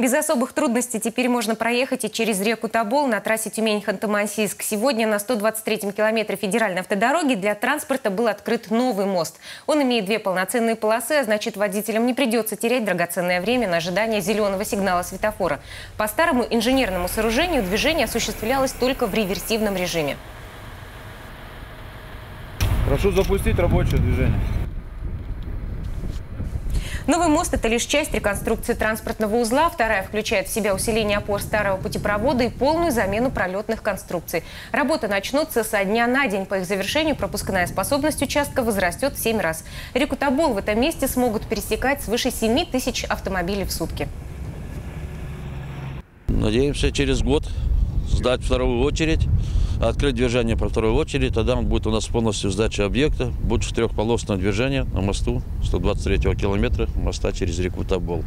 Без особых трудностей теперь можно проехать и через реку Тобол на трассе Тюмень-Ханты-Мансийск. Сегодня на 123-м километре федеральной автодороги для транспорта был открыт новый мост. Он имеет две полноценные полосы, а значит, водителям не придется терять драгоценное время на ожидание зеленого сигнала светофора. По старому инженерному сооружению движение осуществлялось только в реверсивном режиме. Прошу запустить рабочее движение. Новый мост – это лишь часть реконструкции транспортного узла. Вторая включает в себя усиление опор старого путепровода и полную замену пролетных конструкций. Работы начнутся со дня на день. По их завершению пропускная способность участка возрастет в 7 раз. Реку Тобол в этом месте смогут пересекать свыше 7000 автомобилей в сутки. Надеемся, через год сдать вторую очередь, открыть движение по второй очереди. Тогда будет у нас полностью сдача объекта. Будет 4-полосное движение на мосту 123-го километра моста через реку Тобол.